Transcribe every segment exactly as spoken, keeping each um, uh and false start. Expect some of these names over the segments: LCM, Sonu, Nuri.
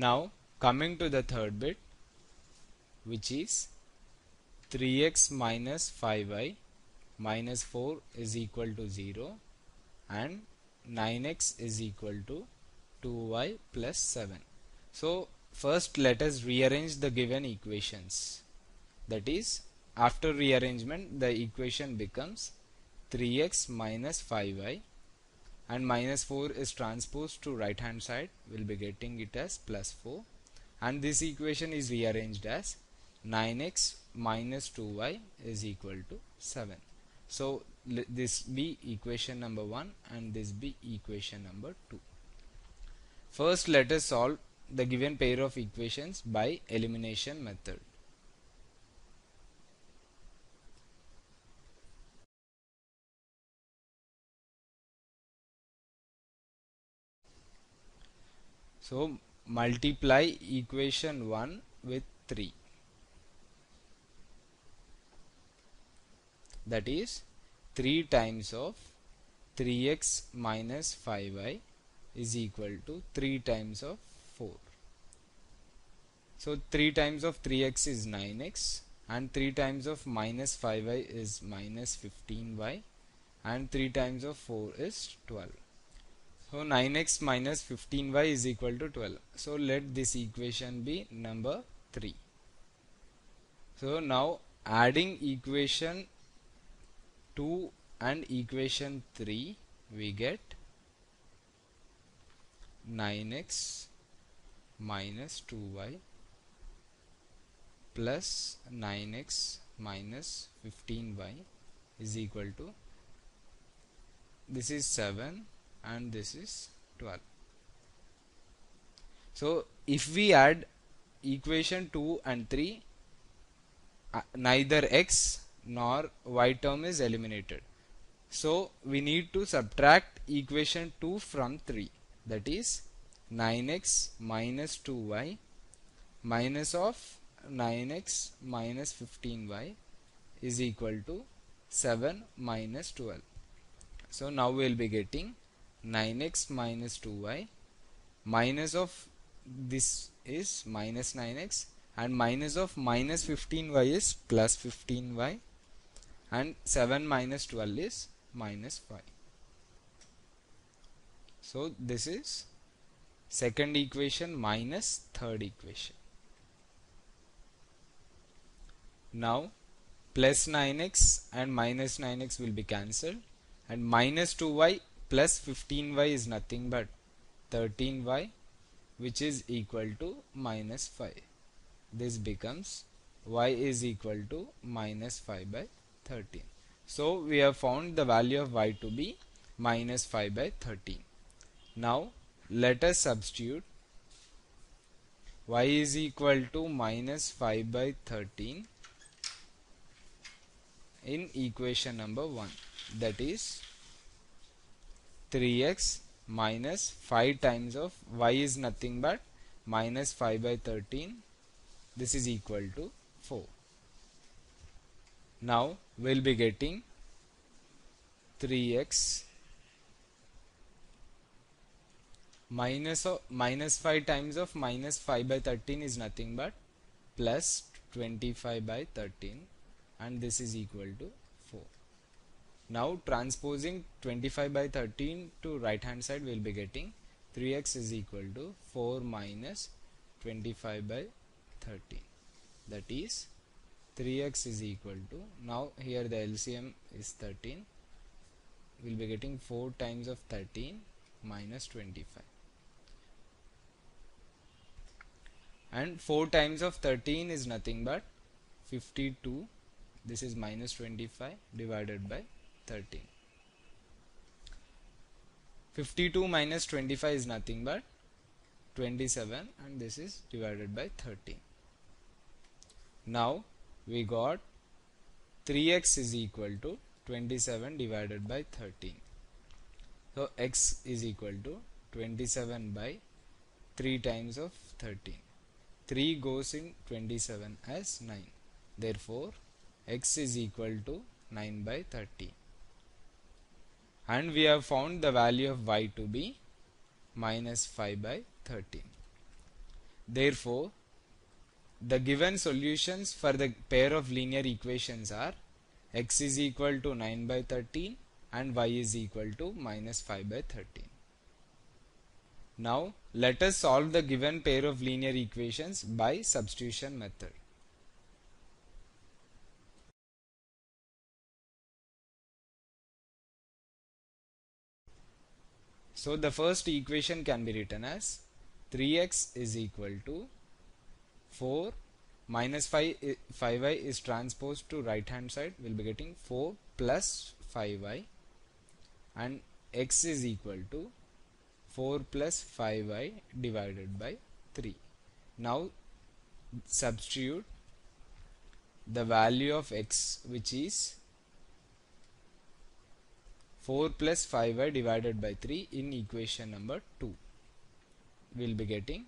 Now coming to the third bit, which is three x minus five y minus four is equal to zero and nine x is equal to two y plus seven. So first let us rearrange the given equations. That is, after rearrangement the equation becomes three x minus five y, and minus four is transposed to right hand side, we will be getting it as plus four, and this equation is rearranged as nine x minus two y is equal to seven. So this be equation number one and this be equation number two. First let us solve the given pair of equations by elimination method. So multiply equation one with three. That is three times of three x minus five y is equal to three times of four. So three times of three x is nine x, and three times of minus five y is minus fifteen y, and three times of four is twelve. So nine x minus fifteen y is equal to twelve. So let this equation be number three. So now adding equation two and equation three, we get nine x minus two y plus nine x minus fifteen y is equal to, this is seven and this is twelve. So if we add equation two and three, uh, neither x nor y term is eliminated. So we need to subtract equation two from three. That is nine x minus two y minus of nine x minus fifteen y is equal to seven minus twelve. So now we will be getting nine x minus two y minus of this is minus nine x, and minus of minus fifteen y is plus fifteen y, and seven minus twelve is minus five. So this is second equation minus third equation. Now plus nine x and minus nine x will be cancelled, and minus two y plus fifteen y is nothing but thirteen y, which is equal to minus five. This becomes y is equal to minus five by thirteen. So we have found the value of y to be minus five by thirteen. Now let us substitute y is equal to minus five by thirteen in equation number one. That is three x minus five times of y is nothing but minus five by thirteen. This is equal to four. Now we will be getting three x minus of minus five times of minus five by thirteen is nothing but plus twenty-five by thirteen, and this is equal to four. Now transposing twenty-five by thirteen to right hand side, we will be getting three x is equal to four minus twenty-five by thirteen. That is three x is equal to, now here the L C M is thirteen, we will be getting four times of thirteen minus twenty-five, and four times of thirteen is nothing but fifty-two, this is minus twenty-five divided by thirteen. fifty-two minus twenty-five is nothing but twenty-seven, and this is divided by thirteen. Now we got three x is equal to twenty-seven divided by thirteen. So x is equal to twenty-seven by three times of thirteen. three goes in twenty-seven as nine. Therefore x is equal to nine by thirteen. And we have found the value of y to be minus five by thirteen. Therefore, the given solutions for the pair of linear equations are x is equal to nine by thirteen and y is equal to minus five by thirteen. Now, let us solve the given pair of linear equations by substitution method. So, the first equation can be written as three x is equal to four minus five, five y is transposed to right hand side, we will be getting four plus five y, and x is equal to four plus five y divided by three. Now substitute the value of x, which is four plus five y divided by three, in equation number two. We will be getting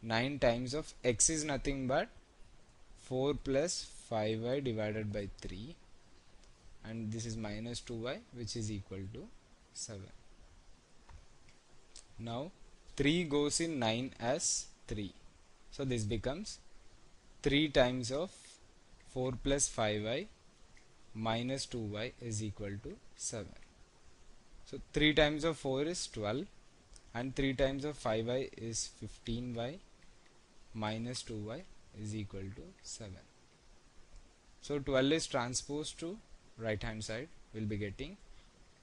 nine times of x is nothing but four plus five y divided by three, and this is minus two y, which is equal to seven. Now three goes in nine as three, so this becomes three times of four plus five y minus two y is equal to seven. So three times of four is twelve, and three times of five y is fifteen y minus two y is equal to seven. So twelve is transposed to right hand side, we will be getting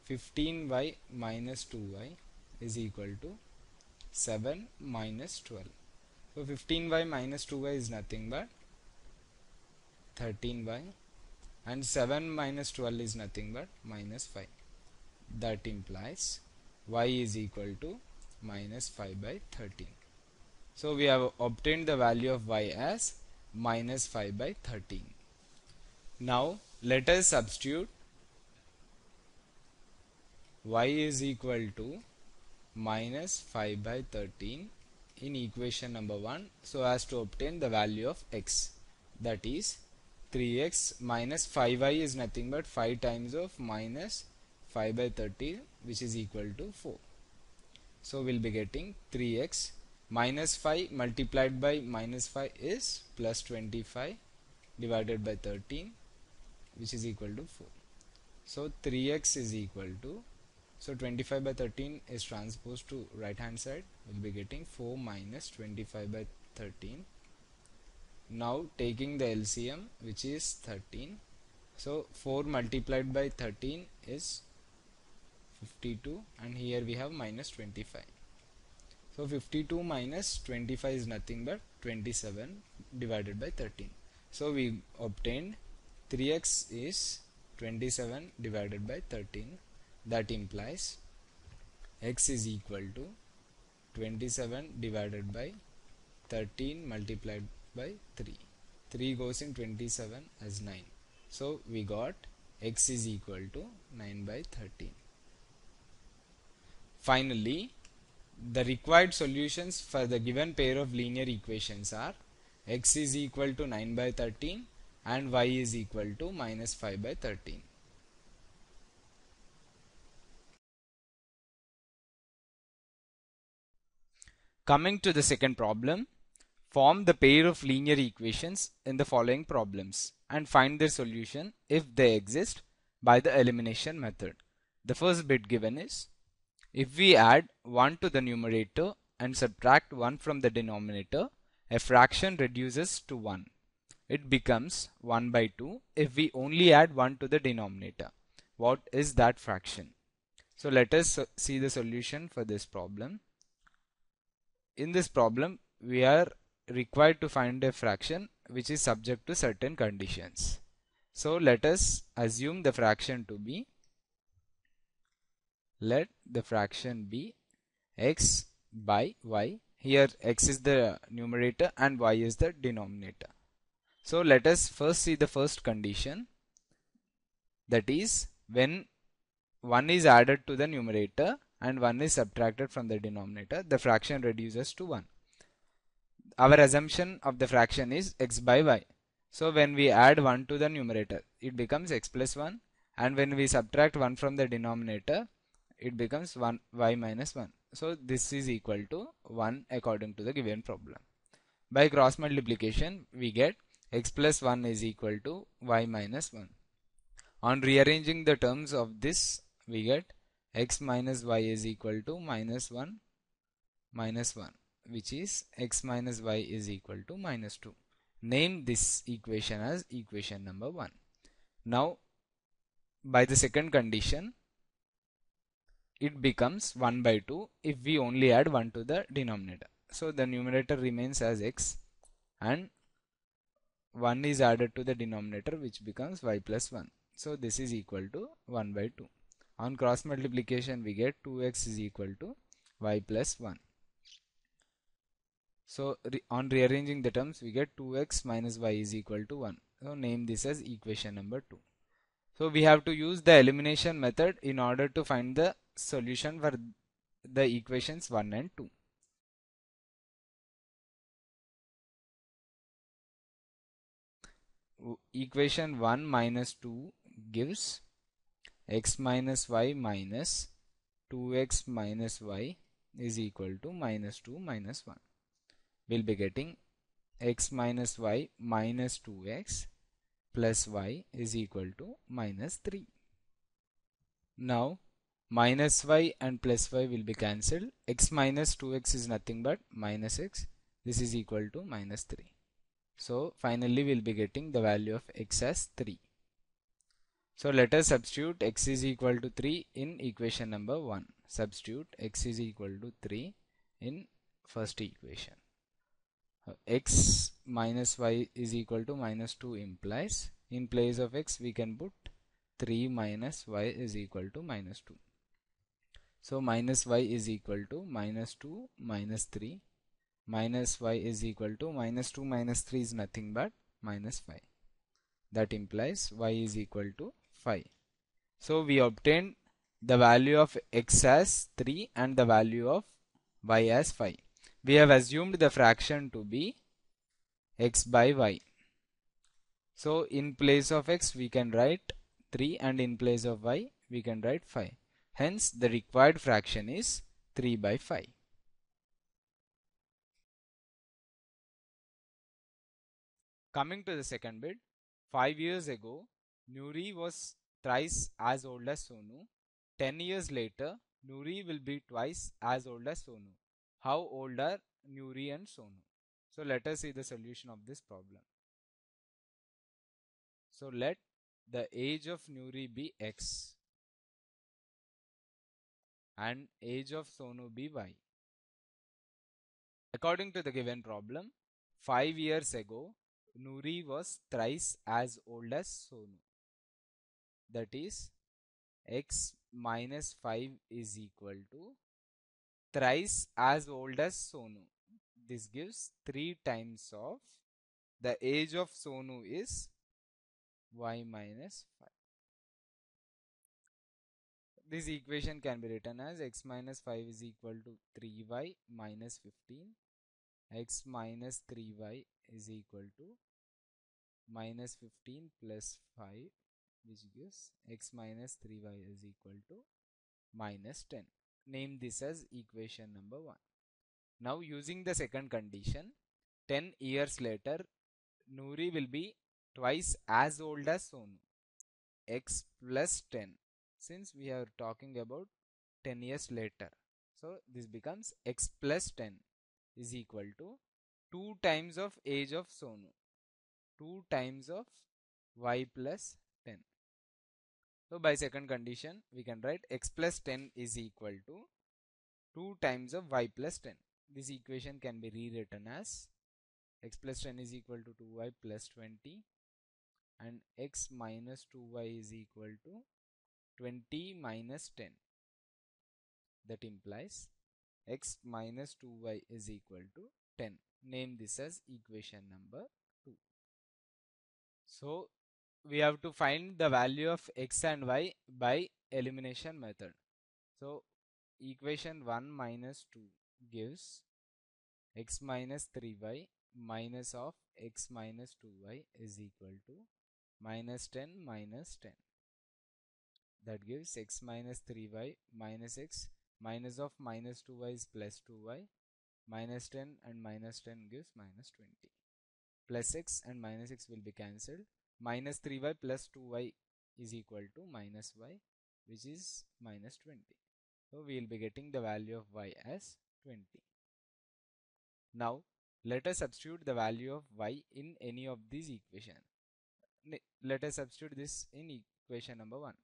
fifteen y minus two y is equal to seven minus twelve. So fifteen y minus two y is nothing but thirteen y, and seven minus twelve is nothing but minus five. That implies y is equal to minus five by thirteen. So we have obtained the value of y as minus five by thirteen. Now let us substitute y is equal to minus five by thirteen in equation number one, so as to obtain the value of x, that is three x minus five y is nothing but five times of minus five by thirteen, which is equal to four. So we will be getting three x minus five multiplied by minus five is plus twenty-five divided by thirteen, which is equal to four. So three x is equal to, so twenty-five by thirteen is transposed to right hand side, we will be getting four minus twenty-five by thirteen. Now taking the L C M, which is thirteen, so four multiplied by thirteen is fifty-two, and here we have minus twenty-five. So fifty-two minus twenty-five is nothing but twenty-seven divided by thirteen. So we obtained three x is twenty-seven divided by thirteen. That implies x is equal to twenty-seven divided by thirteen multiplied by three. three goes in twenty-seven as nine. So we got x is equal to nine by thirteen. Finally, the required solutions for the given pair of linear equations are x is equal to nine by thirteen and y is equal to minus five by thirteen. Coming to the second problem, form the pair of linear equations in the following problems and find their solution if they exist by the elimination method. The first bit given is, if we add one to the numerator and subtract one from the denominator, a fraction reduces to one. It becomes one by two if we only add one to the denominator. What is that fraction? So let us see the solution for this problem. In this problem, we are required to find a fraction which is subject to certain conditions. So let us assume the fraction to be, let the fraction be x by y. Here x is the numerator and y is the denominator. So let us first see the first condition, that is when one is added to the numerator and one is subtracted from the denominator, the fraction reduces to one. Our assumption of the fraction is x by y. So when we add one to the numerator, it becomes x plus one, and when we subtract one from the denominator, it becomes one y minus one. So this is equal to one according to the given problem. By cross multiplication we get x plus one is equal to y minus one. On rearranging the terms of this, we get x minus y is equal to minus one minus one, which is x minus y is equal to minus two. Name this equation as equation number one. Now by the second condition it becomes one by two if we only add one to the denominator. So the numerator remains as x and one is added to the denominator, which becomes y plus one. So this is equal to one by two. On cross multiplication we get two x is equal to y plus one. So re on rearranging the terms we get two x minus y is equal to one. So name this as equation number two. So we have to use the elimination method in order to find the solution for the equations one and two. Equation one minus two gives x minus y minus two x minus y is equal to minus two minus one. We'll be getting x minus y minus two x plus y is equal to minus three. Now minus y and plus y will be cancelled. X minus two x is nothing but minus x. This is equal to minus three. So finally we'll be getting the value of x as three. So let us substitute x is equal to three in equation number one. Substitute x is equal to three in first equation. X minus y is equal to minus two implies, in place of x we can put three minus y is equal to minus two. So minus y is equal to minus two minus three. Minus y is equal to minus two minus three is nothing but minus five. That implies y is equal to five. So we obtained the value of x as three and the value of y as five. We have assumed the fraction to be x by y. So in place of x we can write three and in place of y we can write five. Hence the required fraction is three by five. Coming to the second bit, five years ago, Nuri was thrice as old as Sonu. ten years later, Nuri will be twice as old as Sonu. How old are Nuri and Sonu? So let us see the solution of this problem. So let the age of Nuri be x and age of Sonu be y. According to the given problem, five years ago, Nuri was thrice as old as Sonu. That is, x minus five is equal to thrice as old as Sonu. This gives three times of the age of Sonu is y minus five. This equation can be written as x minus five is equal to three y minus fifteen. X minus three y is equal to minus fifteen plus five, which gives x minus three y is equal to minus ten. Name this as equation number one. Now using the second condition, ten years later Nuri will be twice as old as Sonu. X plus ten, since we are talking about ten years later, so this becomes x plus ten is equal to two times of age of Sonu, two times of y plus ten. So by second condition we can write x plus ten is equal to two times of y plus ten. This equation can be rewritten as x plus ten is equal to two y plus twenty and x minus two y is equal to twenty minus ten. That implies x minus two y is equal to ten. Name this as equation number two. So we have to find the value of x and y by elimination method. So equation one minus two gives x minus three y minus of x minus two y is equal to minus ten minus ten. That gives x minus three y minus x minus of minus two y is plus two y minus ten and minus ten gives minus twenty. Plus x and minus x will be cancelled. Minus three y plus two y is equal to minus y, which is minus twenty. So we will be getting the value of y as twenty. Now let us substitute the value of y in any of these equations. Let us substitute this in equation number one.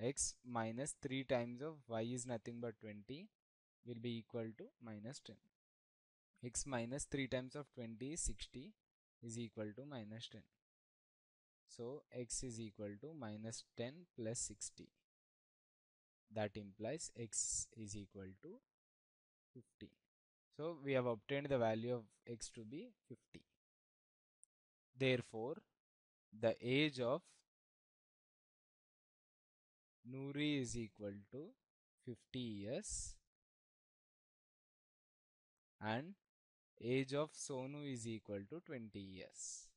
X minus three times of y is nothing but twenty will be equal to minus ten. X minus three times of twenty is sixty is equal to minus ten. So x is equal to minus ten plus sixty. That implies x is equal to fifty. So we have obtained the value of x to be fifty. Therefore, the age of Nuri is equal to fifty years and age of Sonu is equal to twenty years.